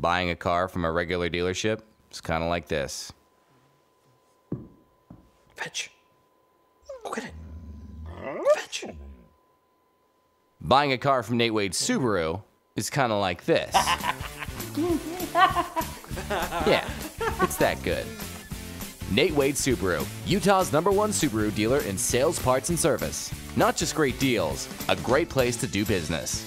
Buying a car from a regular dealership is kind of like this. Fetch. Go get it. Fetch. Buying a car from Nate Wade Subaru is kind of like this. Yeah, it's that good. Nate Wade Subaru, Utah's #1 Subaru dealer in sales, parts, and service. Not just great deals, a great place to do business.